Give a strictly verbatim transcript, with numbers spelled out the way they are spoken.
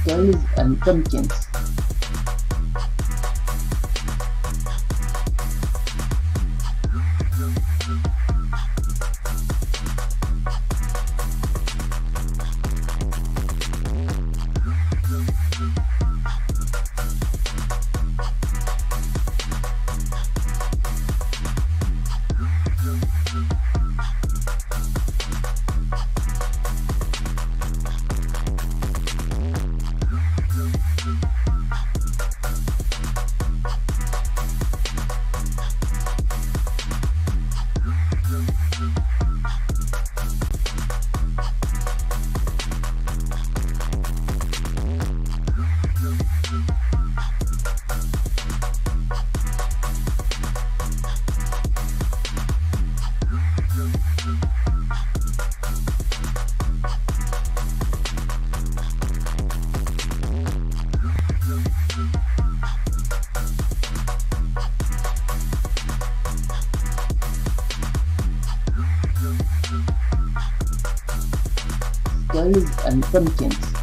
Skulls and Pumpkins. Skulls and Pumpkins.